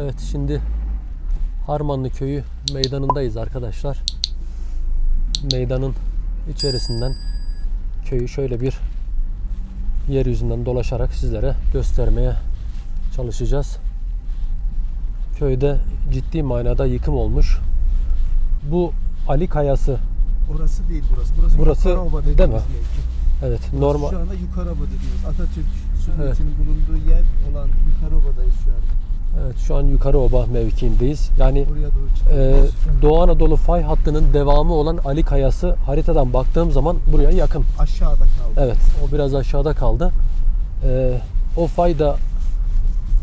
Evet, şimdi Harmanlı Köyü meydanındayız arkadaşlar. Meydanın içerisinden köyü şöyle bir yeryüzünden dolaşarak sizlere göstermeye çalışacağız. Köyde ciddi manada yıkım olmuş. Bu Ali Kayası. Orası değil burası. Burası Yukarıoba dediğimiz değil mi? Evet, normal. Şu anda Yukarıoba dediğimiz Atatürk sünnetinin bulunduğu yer olan Yukarıoba'dayız şu anda. Evet, şu an Yukarıoba mevkiindeyiz. Yani Doğu Anadolu fay hattının devamı olan Ali Kayası haritadan baktığım zaman buraya yakın. Aşağıda kaldı. Evet, o biraz aşağıda kaldı. O fay da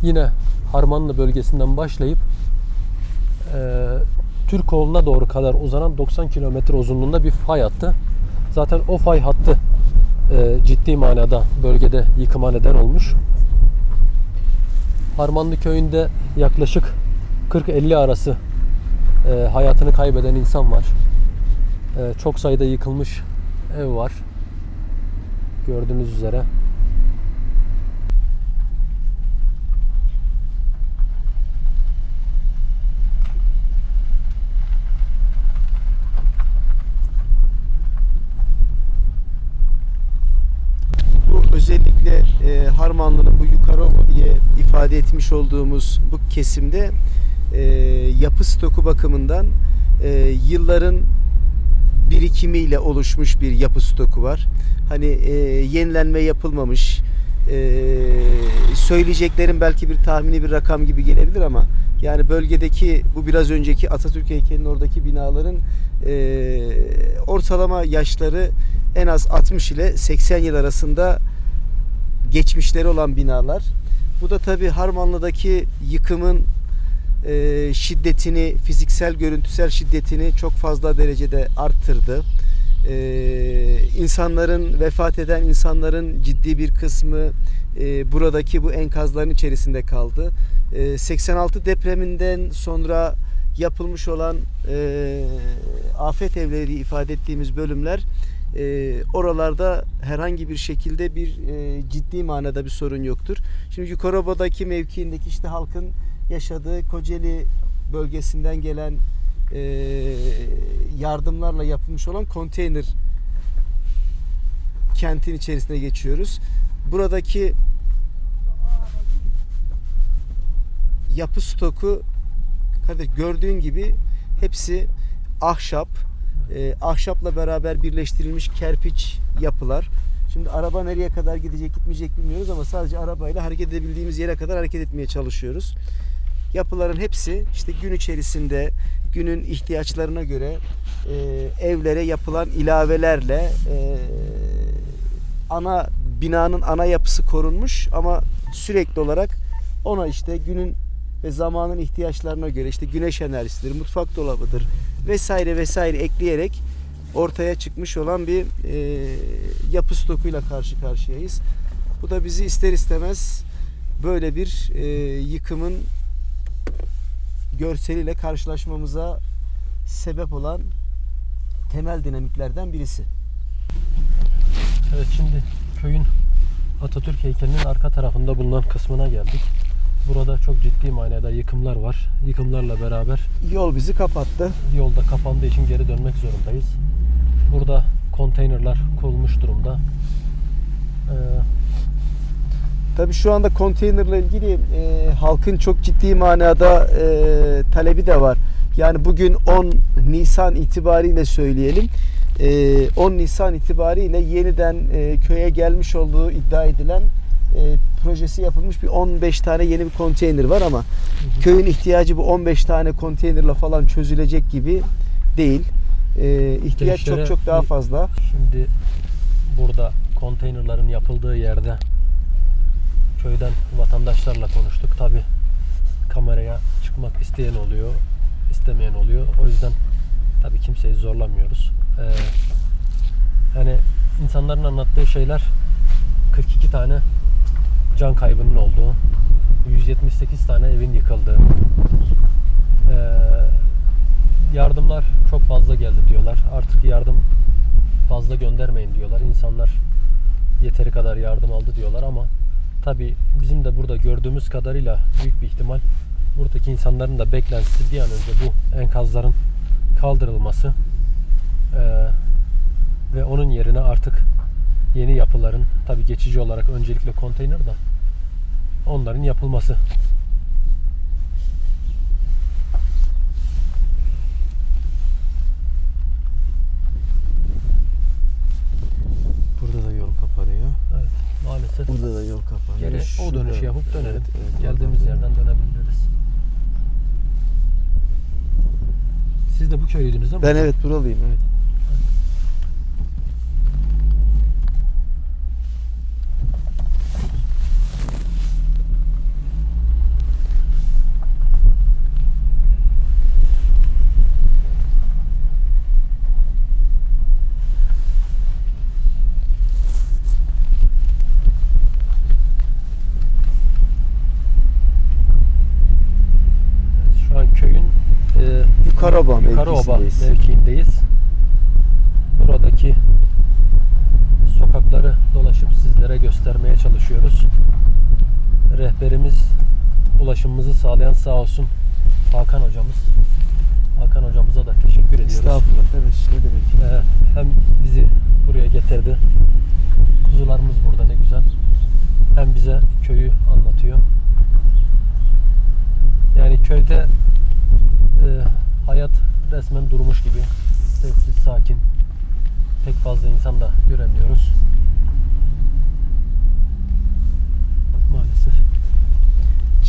yine Harmanlı bölgesinden başlayıp Türkoğlu'na doğru kadar uzanan 90 kilometre uzunluğunda bir fay hattı. Zaten o fay hattı ciddi manada bölgede yıkıma neden olmuş. Harmanlı köyünde yaklaşık 40-50 arası hayatını kaybeden insan var. Çok sayıda yıkılmış ev var. Gördüğünüz üzere. Özellikle Harmanlı'nın bu Yukarıoba diye ifade etmiş olduğumuz bu kesimde yapı stoku bakımından yılların birikimiyle oluşmuş bir yapı stoku var. Hani yenilenme yapılmamış. Söyleyeceklerim belki bir tahmini bir rakam gibi gelebilir ama yani bölgedeki bu biraz önceki Atatürk heykelinin oradaki binaların ortalama yaşları en az 60 ile 80 yıl arasında geçmişleri olan binalar. Bu da tabii Harmanlı'daki yıkımın şiddetini, fiziksel görüntüsel şiddetini çok fazla derecede arttırdı. Vefat eden insanların ciddi bir kısmı buradaki bu enkazların içerisinde kaldı. 86 depreminden sonra yapılmış olan afet evleri ifade ettiğimiz bölümler oralarda herhangi bir şekilde bir ciddi manada bir sorun yoktur. Şimdi Yukarıoba'daki mevkiindeki işte halkın yaşadığı Kocaeli bölgesinden gelen yardımlarla yapılmış olan konteyner kentin içerisine geçiyoruz. Buradaki yapı stoku gördüğün gibi hepsi ahşap. Ahşapla beraber birleştirilmiş kerpiç yapılar. Şimdi araba nereye kadar gidecek gitmeyecek bilmiyoruz ama sadece arabayla hareket edebildiğimiz yere kadar hareket etmeye çalışıyoruz. Yapıların hepsi işte gün içerisinde günün ihtiyaçlarına göre evlere yapılan ilavelerle binanın ana yapısı korunmuş ama sürekli olarak ona işte günün ve zamanın ihtiyaçlarına göre işte güneş enerjisidir, mutfak dolabıdır vesaire vesaire ekleyerek ortaya çıkmış olan bir yapı stokuyla karşı karşıyayız. Bu da bizi ister istemez böyle bir yıkımın görseliyle karşılaşmamıza sebep olan temel dinamiklerden birisi. Evet, şimdi köyün Atatürk heykelinin arka tarafında bulunan kısmına geldik. Burada çok ciddi manada yıkımlar var. Yıkımlarla beraber yol bizi kapattı. Yolda kapandığı için geri dönmek zorundayız. Burada konteynerler kurulmuş durumda. Tabii şu anda konteynerle ilgili halkın çok ciddi manada talebi de var. Yani bugün 10 Nisan itibariyle söyleyelim. 10 Nisan itibariyle yeniden köye gelmiş olduğu iddia edilen projesi yapılmış bir 15 tane yeni bir konteyner var ama köyün ihtiyacı bu 15 tane konteynerla falan çözülecek gibi değil. İhtiyaç gençlere, çok daha fazla. Şimdi burada konteynerların yapıldığı yerde köyden vatandaşlarla konuştuk. Tabi kameraya çıkmak isteyen oluyor, istemeyen oluyor. O yüzden tabi kimseyi zorlamıyoruz. Yani insanların anlattığı şeyler 42 tane can kaybının olduğu, 178 tane evin yıkıldığı, yardımlar çok fazla geldi diyorlar. Artık yardım fazla göndermeyin diyorlar. İnsanlar yeteri kadar yardım aldı diyorlar ama tabii bizim de burada gördüğümüz kadarıyla büyük bir ihtimal buradaki insanların da beklentisi bir an önce bu enkazların kaldırılması ve onun yerine artık yeni yapıların, tabi geçici olarak öncelikle konteyner da, onların yapılması. Burada da yol kapanıyor. Evet, maalesef. Burada da yol kapanıyor. Geri o dönüşü yapıp dönelim. Evet, evet, geldiğimiz yerden dönebiliriz. Siz de bu köydeydiniz değil mi? Ben evet buralıyım. Evet. Yukarıoba mevkiindeyiz. Buradaki sokakları dolaşıp sizlere göstermeye çalışıyoruz. Rehberimiz, ulaşımımızı sağlayan sağ olsun Hakan hocamız. Hakan hocamıza da teşekkür ediyoruz. Estağfurullah. Evet, ne demek. Hem bizi buraya getirdi. Kuzularımız burada ne güzel. Hem bize köyü anlatıyor. Yani köyde hayat resmen durmuş gibi, sessiz, sakin, pek fazla insan da göremiyoruz maalesef.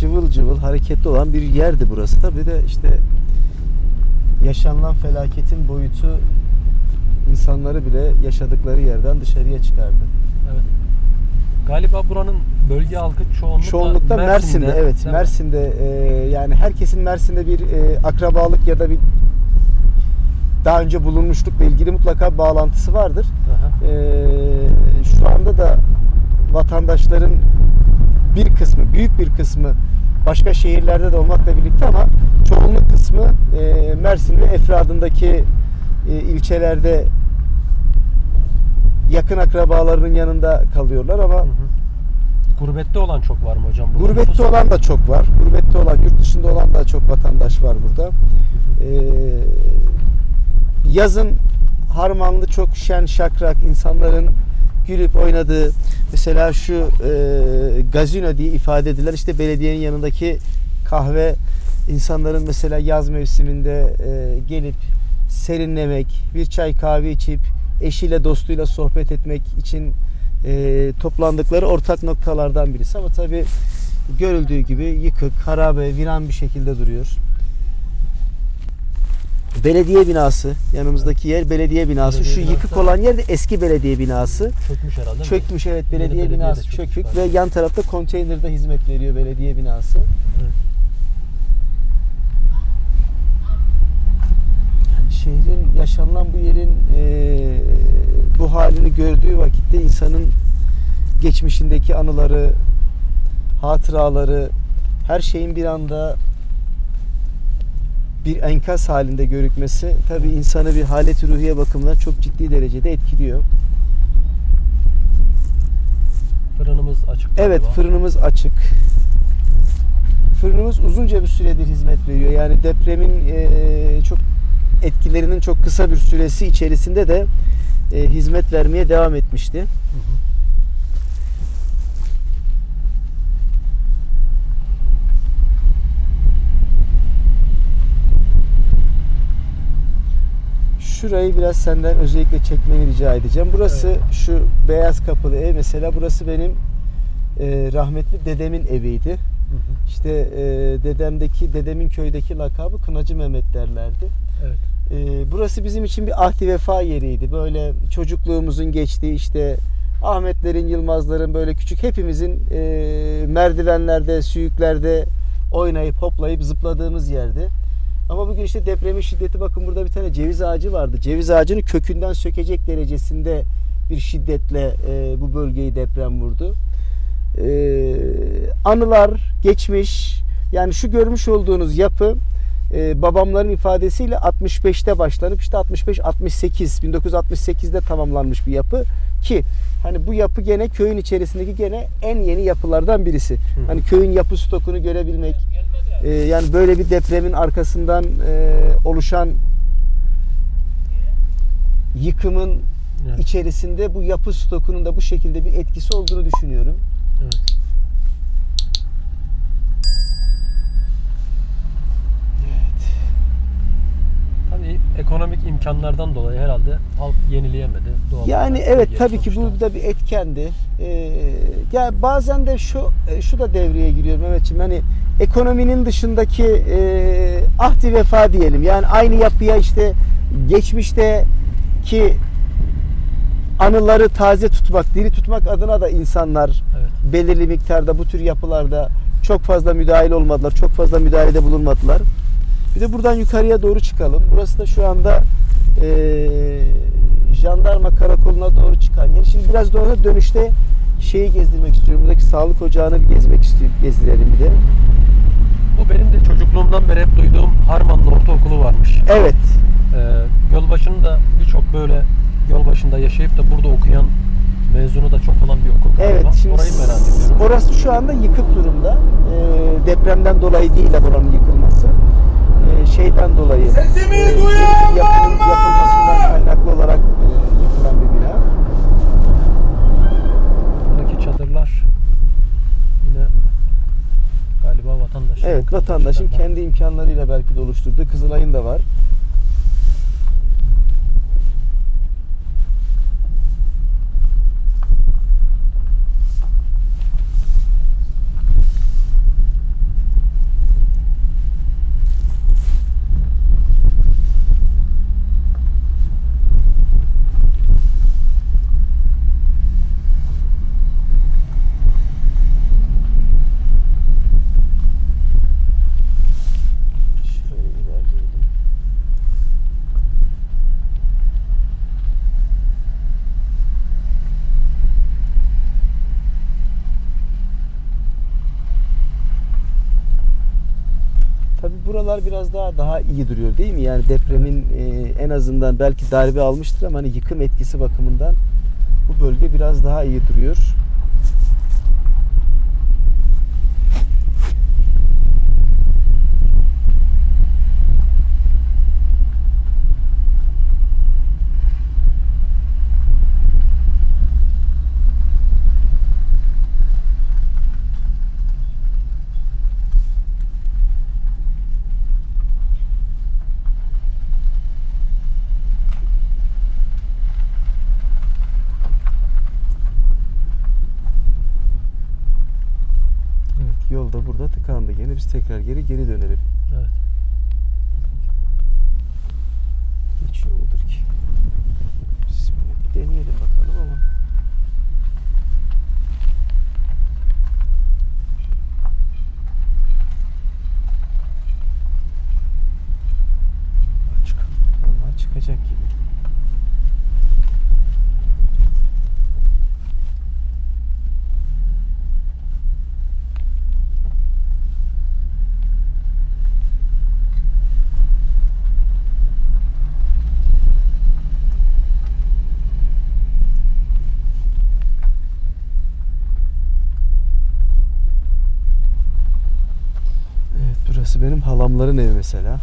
Cıvıl cıvıl hareketli olan bir yerdi burası da. Bir de işte yaşanılan felaketin boyutu insanları bile yaşadıkları yerden dışarıya çıkardı. Evet. Galiba buranın bölge halkı çoğunlukla Mersin'de. Evet, Mersin'de. Yani herkesin Mersin'de bir akrabalık ya da bir daha önce bulunmuşlukla ilgili mutlaka bağlantısı vardır. Şu anda da vatandaşların bir kısmı, büyük bir kısmı başka şehirlerde de olmakla birlikte, ama çoğunluk kısmı Mersin ve efradındaki ilçelerde yakın akrabalarının yanında kalıyorlar ama... Hı hı. Gurbette olan çok var mı hocam? Burada gurbette olan da çok var. Gurbette olan, yurt dışında olan da çok vatandaş var burada. Hı hı. Yazın Harmanlı çok şen şakrak, insanların gülüp oynadığı, mesela şu gazino diye ifade edilen işte belediyenin yanındaki kahve, insanların mesela yaz mevsiminde gelip serinlemek, bir çay kahve içip eşiyle dostuyla sohbet etmek için toplandıkları ortak noktalardan birisi. Ama tabi görüldüğü gibi yıkık, harabe, viran bir şekilde duruyor. Belediye binası, yanımızdaki yer belediye binası. Belediye şu binası, yıkık olan yer de eski belediye binası. Çökmüş herhalde. Çökmüş, evet, belediye binası çökük var. Ve yan tarafta konteynerde hizmet veriyor belediye binası. Evet. Şehrin, yaşanılan bu yerin bu halini gördüğü vakitte insanın geçmişindeki anıları, hatıraları, her şeyin bir anda bir enkaz halinde görükmesi tabii insanı bir halet-i ruhiye bakımından çok ciddi derecede etkiliyor. Fırınımız açık. Evet, fırınımız açık. Fırınımız uzunca bir süredir hizmet veriyor. Yani depremin çok etkilerinin çok kısa bir süresi içerisinde de hizmet vermeye devam etmişti. Hı hı. Şurayı biraz senden özellikle çekmeni rica edeceğim. Burası, evet, şu beyaz kapılı ev mesela, burası benim rahmetli dedemin eviydi. Hı hı. İşte dedemin köydeki lakabı Kınacı Mehmet derlerdi. Evet. Burası bizim için bir ahdi vefa yeriydi. Böyle çocukluğumuzun geçtiği, işte Ahmetlerin, Yılmazların, böyle küçük hepimizin merdivenlerde, süyüklerde oynayıp hoplayıp zıpladığımız yerdi. Ama bugün işte depremin şiddeti, bakın burada bir tane ceviz ağacı vardı. Ceviz ağacını kökünden sökecek derecesinde bir şiddetle bu bölgeyi deprem vurdu. Anılar, geçmiş, yani şu görmüş olduğunuz yapı babamların ifadesiyle 65'te başlanıp işte 1968'de tamamlanmış bir yapı ki hani bu yapı gene köyün içerisindeki en yeni yapılardan birisi. Hani köyün yapı stokunu görebilmek, yani böyle bir depremin arkasından oluşan yıkımın evet. içerisinde bu yapı stokunun da bu şekilde bir etkisi olduğunu düşünüyorum. Evet. Evet. Tabii ekonomik imkanlardan dolayı herhalde halk yenileyemedi. Doğal yani evet tabii ki bu da bir etkendi. Ya bazen de şu da devreye giriyor Mehmetciğim, hani ekonominin dışındaki ahdi vefa diyelim. Yani aynı yapıya işte geçmişte ki anıları taze tutmak, diri tutmak adına da insanlar evet. belirli miktarda bu tür yapılarda çok fazla müdahil olmadılar, çok fazla müdahalede bulunmadılar. Bir de buradan yukarıya doğru çıkalım. Burası da şu anda jandarma karakoluna doğru çıkan yer. Şimdi biraz da orada dönüşte şeyi gezdirmek istiyorum. Buradaki sağlık ocağını gezdirelim bir de. Bu benim de çocukluğumdan beri hep duyduğum Harmanlı Ortaokulu varmış. Evet. Gölbaşı'nın da birçok böyle Gölbaşı'nda yaşayıp da burada okuyan mezunu da çok olan bir okul. Evet. Şimdi orayı merak ediyorum. Orası şu anda yıkık durumda. Depremden dolayı değil de buranın yıkılması. Şeyden dolayı. Sesimi duyan var mı? Yapılmasından kaynaklı olarak yıkılan bir bina. Buradaki çadırlar yine galiba vatandaşın. Evet, vatandaşın kendi imkanlarıyla belki de oluşturduğu. Kızılay'ın da var. Buralar biraz daha iyi duruyor değil mi? Yani depremin en azından belki darbe almıştır ama hani yıkım etkisi bakımından bu bölge biraz daha iyi duruyor. Yolda burada tıkandı. Yine biz tekrar geri dönelim. Evet. Geçiyor mudur ki? Biz bir deneyelim bakalım ama. Açık. Vallahi çıkacak gibi. Benim halamların evi mesela.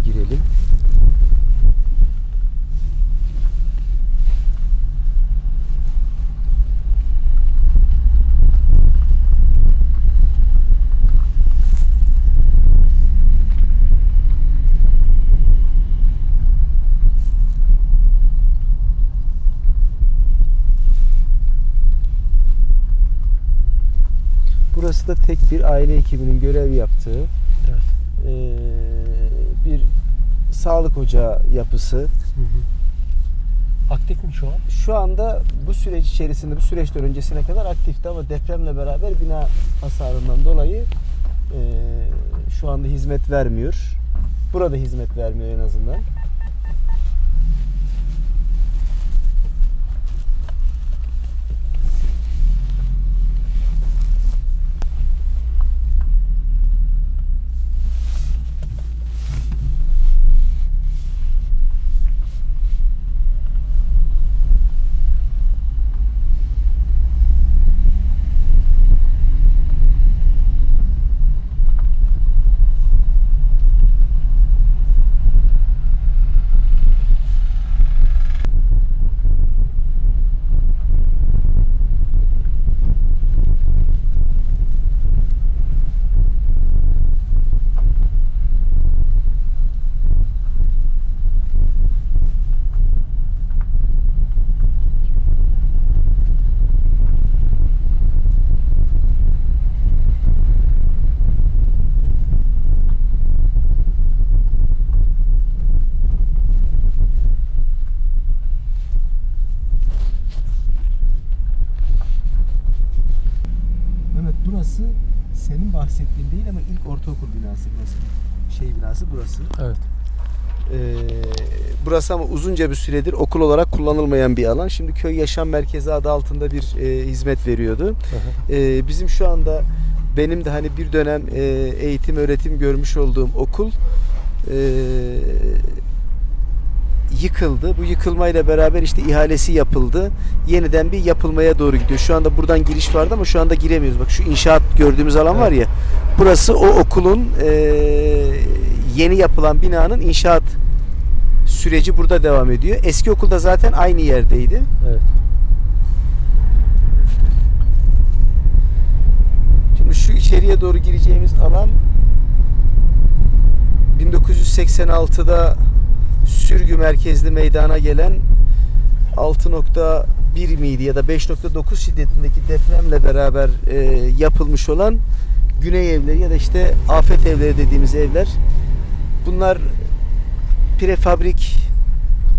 bir girelim. Burası da tek bir aile hekiminin görev yaptığı, evet, bir sağlık ocağı yapısı. Hı hı. Aktif mi şu an? Şu anda bu süreç içerisinde, bu süreçten öncesine kadar aktifti ama depremle beraber bina hasarından dolayı şu anda hizmet vermiyor. Burada hizmet vermiyor en azından. Senin bahsettiğin değil ama ilk ortaokul binası burası. Şey binası burası. Evet. Burası ama uzunca bir süredir okul olarak kullanılmayan bir alan. Şimdi köy yaşam merkezi adı altında bir hizmet veriyordu. Bizim şu anda, benim de hani bir dönem eğitim öğretim görmüş olduğum okul yıkıldı. Bu yıkılmayla beraber işte ihalesi yapıldı. Yeniden bir yapılmaya doğru gidiyor. Şu anda buradan giriş vardı ama şu anda giremiyoruz. Bak şu inşaat gördüğümüz alan var ya. Burası o okulun yeni yapılan binanın inşaat süreci burada devam ediyor. Eski okulda zaten aynı yerdeydi. Evet. Şimdi şu içeriye doğru gireceğimiz alan 1986'da sürgü merkezli meydana gelen 6.1 miydi ya da 5.9 şiddetindeki depremle beraber yapılmış olan güney evleri ya da işte afet evleri dediğimiz evler. Bunlar prefabrik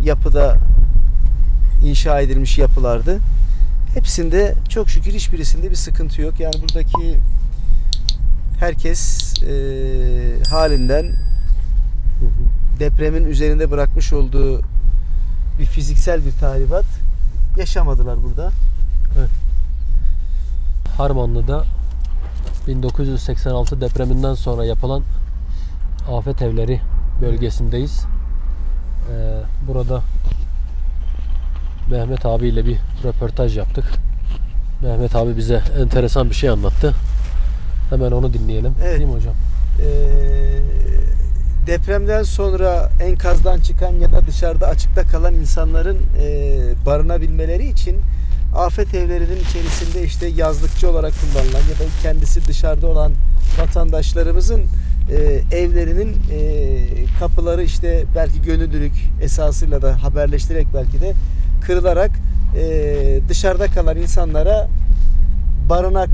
yapıda inşa edilmiş yapılardı. Hepsinde çok şükür hiçbirisinde bir sıkıntı yok. Yani buradaki herkes halinden, depremin üzerinde bırakmış olduğu bir fiziksel bir tahribat yaşamadılar burada. Evet. Harmanlı'da 1986 depreminden sonra yapılan afet evleri bölgesindeyiz. Burada Mehmet abiyle bir röportaj yaptık. Mehmet abi bize enteresan bir şey anlattı. Hemen onu dinleyelim. Evet. Değil mi hocam? Depremden sonra enkazdan çıkan ya da dışarıda açıkta kalan insanların barınabilmeleri için afet evlerinin içerisinde işte yazlıkçı olarak kullanılan ya da kendisi dışarıda olan vatandaşlarımızın evlerinin kapıları işte belki gönüllülük esasıyla da haberleştirerek belki de kırılarak dışarıda kalan insanlara barınak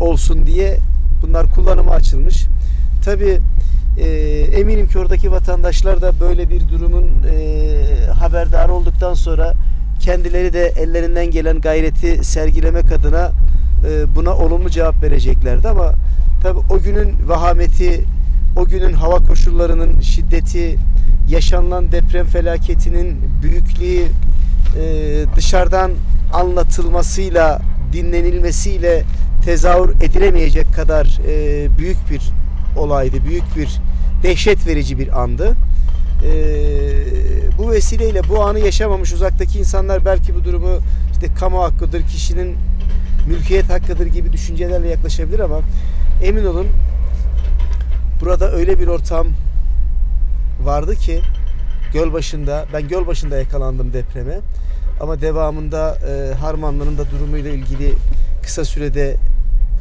olsun diye bunlar kullanıma açılmış. Tabii eminim ki oradaki vatandaşlar da böyle bir durumun haberdar olduktan sonra kendileri de ellerinden gelen gayreti sergilemek adına buna olumlu cevap vereceklerdi ama tabii o günün vahameti, o günün hava koşullarının şiddeti, yaşanan deprem felaketinin büyüklüğü dışarıdan anlatılmasıyla, dinlenilmesiyle tezahür edilemeyecek kadar büyük bir olaydı. Büyük bir, dehşet verici bir andı. Bu vesileyle bu anı yaşamamış uzaktaki insanlar belki bu durumu işte kamu hakkıdır, kişinin mülkiyet hakkıdır gibi düşüncelerle yaklaşabilir ama emin olun Burada öyle bir ortam vardı ki Gölbaşı'nda, ben Gölbaşı'nda yakalandım depreme. Ama devamında Harmanlı'nın da durumuyla ilgili kısa sürede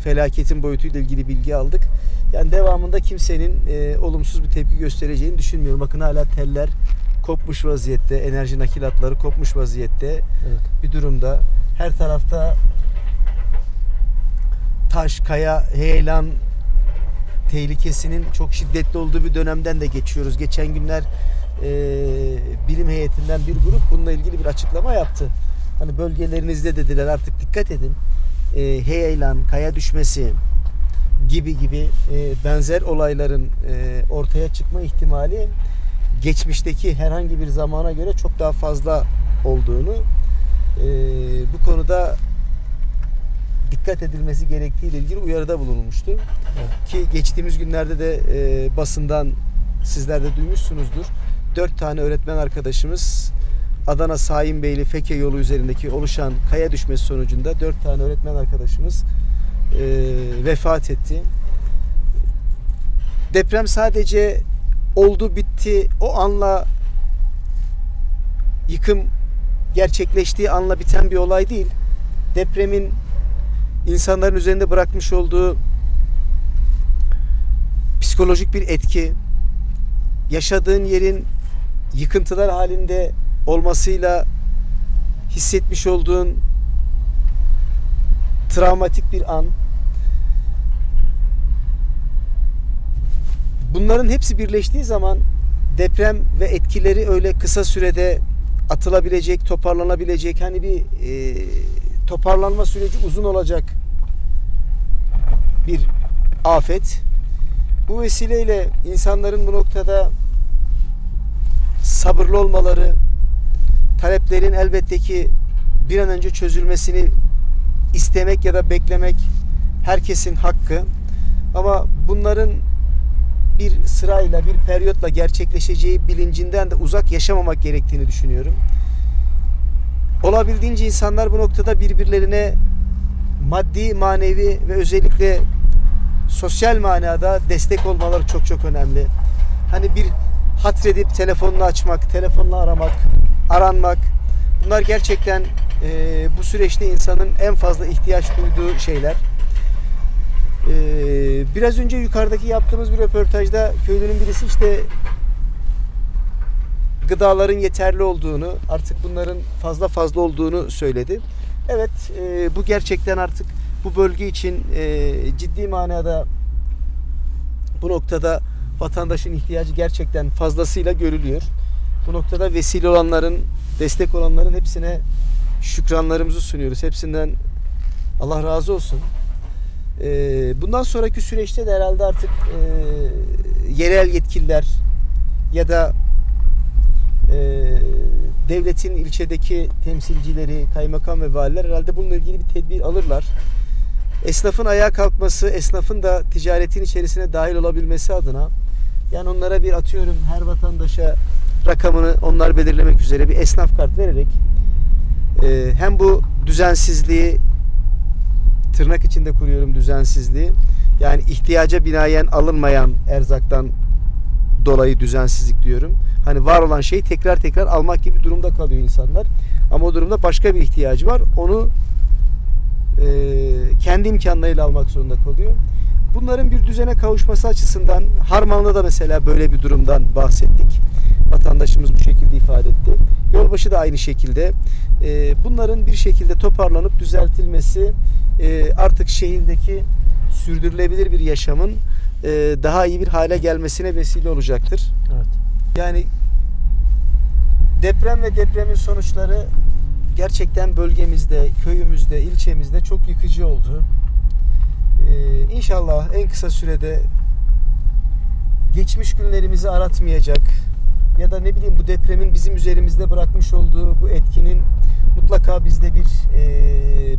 felaketin boyutuyla ilgili bilgi aldık. Yani devamında kimsenin olumsuz bir tepki göstereceğini düşünmüyorum. Bakın hala teller kopmuş vaziyette, enerji nakil hatları kopmuş vaziyette, evet, bir durumda. Her tarafta taş, kaya, heyelan tehlikesinin çok şiddetli olduğu bir dönemden de geçiyoruz. Geçen günler bilim heyetinden bir grup bununla ilgili bir açıklama yaptı. Hani bölgelerinizde dediler artık dikkat edin. Heyelan, kaya düşmesi gibi benzer olayların ortaya çıkma ihtimali geçmişteki herhangi bir zamana göre çok daha fazla olduğunu, bu konuda dikkat edilmesi gerektiğiyle ilgili uyarıda bulunmuştu. Evet. Ki geçtiğimiz günlerde de basından sizler de duymuşsunuzdur. 4 tane öğretmen arkadaşımız Adana Saimbeyli Feke yolu üzerindeki oluşan kaya düşmesi sonucunda 4 tane öğretmen arkadaşımız vefat etti. Deprem sadece oldu bitti, o anla yıkım gerçekleştiği anla biten bir olay değil. Depremin insanların üzerinde bırakmış olduğu psikolojik bir etki, yaşadığın yerin yıkıntılar halinde olmasıyla hissetmiş olduğun travmatik bir an, bunların hepsi birleştiği zaman deprem ve etkileri öyle kısa sürede atılabilecek, toparlanabilecek, hani bir toparlanma süreci uzun olacak bir afet. Bu vesileyle insanların bu noktada sabırlı olmaları, taleplerin elbette ki bir an önce çözülmesini istemek ya da beklemek herkesin hakkı. Ama bunların bir sırayla, bir periyotla gerçekleşeceği bilincinden de uzak yaşamamak gerektiğini düşünüyorum. Olabildiğince insanlar bu noktada birbirlerine maddi, manevi ve özellikle sosyal manada destek olmaları çok çok önemli. Hani bir hatredip telefonunu açmak, telefonla aramak, aranmak, bunlar gerçekten bu süreçte insanın en fazla ihtiyaç duyduğu şeyler. Biraz önce yukarıdaki yaptığımız bir röportajda köylünün birisi işte gıdaların yeterli olduğunu, artık bunların fazla olduğunu söyledi. Evet, bu gerçekten artık bu bölge için ciddi manada bu noktada vatandaşın ihtiyacı gerçekten fazlasıyla görülüyor. Bu noktada vesile olanların, destek olanların hepsine şükranlarımızı sunuyoruz. Hepsinden Allah razı olsun. Bundan sonraki süreçte de herhalde artık yerel yetkililer ya da devletin ilçedeki temsilcileri, kaymakam ve valiler herhalde bununla ilgili bir tedbir alırlar. Esnafın ayağa kalkması, esnafın da ticaretin içerisine dahil olabilmesi adına, yani onlara bir atıyorum her vatandaşa rakamını onlar belirlemek üzere bir esnaf kart vererek hem bu düzensizliği, tırnak içinde kuruyorum düzensizliği, yani ihtiyaca binaen alınmayan erzaktan dolayı düzensizlik diyorum. Hani var olan şeyi tekrar almak gibi durumda kalıyor insanlar. Ama o durumda başka bir ihtiyacı var. Onu kendi imkanlarıyla almak zorunda kalıyor. Bunların bir düzene kavuşması açısından Harmanlı'da da mesela böyle bir durumdan bahsettik. Vatandaşımız bu şekilde ifade etti. Gölbaşı da aynı şekilde. Bunların bir şekilde toparlanıp düzeltilmesi artık şehirdeki sürdürülebilir bir yaşamın daha iyi bir hale gelmesine vesile olacaktır. Evet. Yani deprem ve depremin sonuçları gerçekten bölgemizde, köyümüzde, ilçemizde çok yıkıcı oldu. İnşallah en kısa sürede geçmiş günlerimizi aratmayacak ya da ne bileyim bu depremin bizim üzerimizde bırakmış olduğu bu etkinin mutlaka bizde bir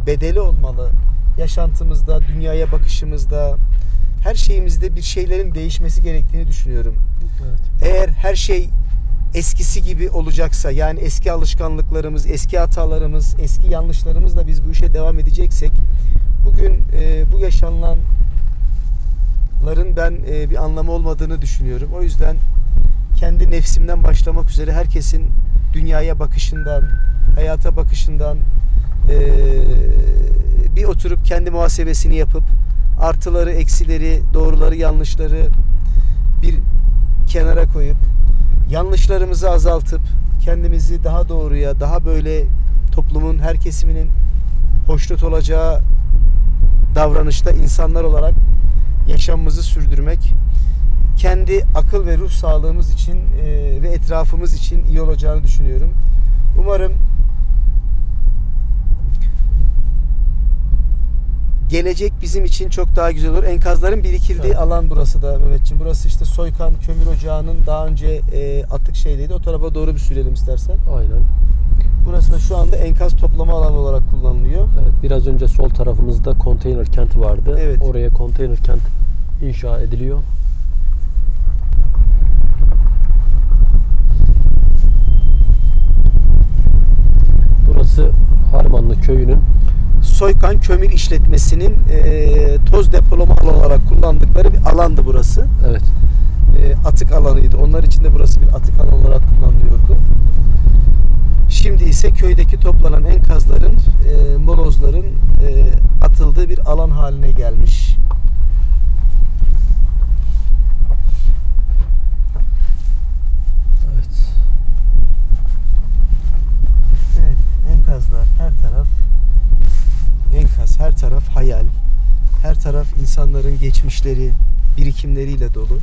bedeli olmalı. Yaşantımızda, dünyaya bakışımızda, her şeyimizde bir şeylerin değişmesi gerektiğini düşünüyorum. Evet. Eğer her şey eskisi gibi olacaksa, yani eski alışkanlıklarımız, eski hatalarımız, eski yanlışlarımızla biz bu işe devam edeceksek, bugün bu yaşanılan ların ben bir anlamı olmadığını düşünüyorum. O yüzden kendi nefsimden başlamak üzere herkesin dünyaya bakışından, hayata bakışından bir oturup kendi muhasebesini yapıp artıları, eksileri, doğruları, yanlışları bir kenara koyup yanlışlarımızı azaltıp kendimizi daha doğruya, daha böyle toplumun her kesiminin hoşnut olacağı davranışta insanlar olarak yaşamımızı sürdürmek kendi akıl ve ruh sağlığımız için ve etrafımız için iyi olacağını düşünüyorum. Umarım gelecek bizim için çok daha güzel olur. Enkazların birikildiği alan burası da Mehmetciğim. Burası işte Soykan Kömür Ocağı'nın daha önce atık şeydeydi. O tarafa doğru bir sürelim istersen. Aynen. Burası da şu anda enkaz toplama alanı olarak kullanılıyor. Evet, biraz önce sol tarafımızda konteyner kent vardı. Evet. Oraya konteyner kent inşa ediliyor. Burası Harmanlı Köyü'nün Soykan Kömür İşletmesi'nin toz depolama alanı olarak kullandıkları bir alandı burası. Evet. Atık alanıydı. Onlar için de burası bir atık alanı olarak kullanılıyordu. Şimdi ise köydeki toplanan enkazların, molozların atıldığı bir alan haline gelmiş. Evet. Evet, enkazlar her taraf. Enkaz her taraf hayal. Her taraf insanların geçmişleri, birikimleriyle dolu.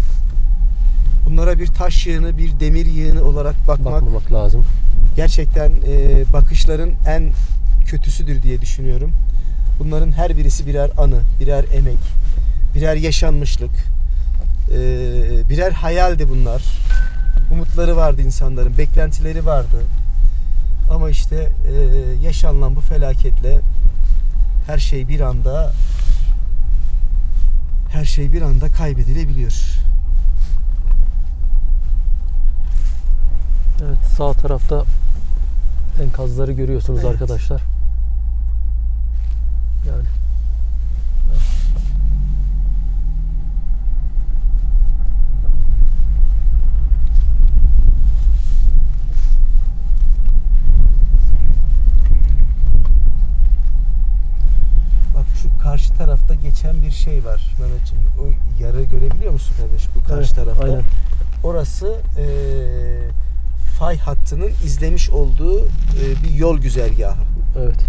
Bunlara bir taş yığını, bir demir yığını olarak bakmamak lazım. Gerçekten bakışların en kötüsüdür diye düşünüyorum. Bunların her birisi birer anı, birer emek, birer yaşanmışlık, birer hayaldi bunlar. Umutları vardı insanların, beklentileri vardı. Ama işte yaşanılan bu felaketle her şey bir anda kaybedilebiliyor. Evet, sağ tarafta enkazları görüyorsunuz arkadaşlar. Yani. Evet. Bak şu karşı tarafta geçen bir şey var Mehmetciğim. O yarı görebiliyor musun kardeş? Bu karşı tarafta. Aynen. Orası fay hattının izlemiş olduğu bir yol güzergahı. Evet.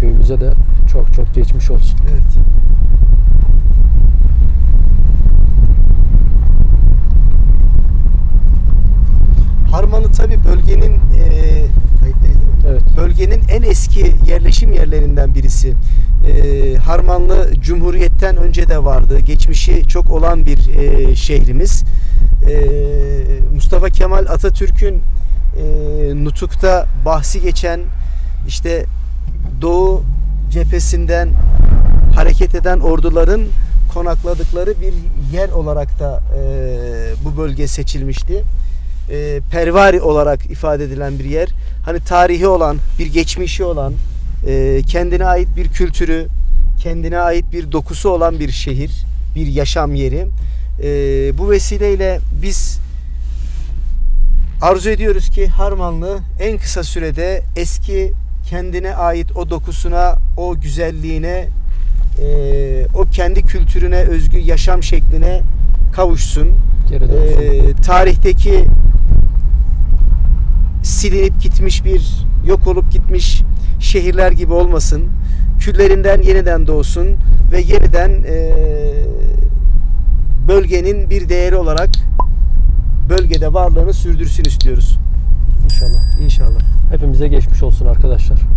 Köyümüze de çok çok geçmiş olsun. Evet. Harmanlı tabii bölgenin evet, bölgenin en eski yerleşim yerlerinden birisi. Harmanlı Cumhuriyet'ten önce de vardı. Geçmişi çok olan bir şehrimiz. Mustafa Kemal Atatürk'ün nutukta bahsi geçen işte Doğu cephesinden hareket eden orduların konakladıkları bir yer olarak da bu bölge seçilmişti. Pervari olarak ifade edilen bir yer. Hani tarihi olan, bir geçmişi olan, kendine ait bir kültürü, kendine ait bir dokusu olan bir şehir, bir yaşam yeri. Bu vesileyle biz arzu ediyoruz ki Harmanlı en kısa sürede eski kendine ait o dokusuna, o güzelliğine, o kendi kültürüne özgü yaşam şekline kavuşsun. Tarihteki silinip gitmiş bir, yok olup gitmiş şehirler gibi olmasın. Küllerinden yeniden doğsun ve yeniden bölgenin bir değeri olarak bölgede varlığını sürdürsün istiyoruz. İnşallah. Hepimize geçmiş olsun arkadaşlar.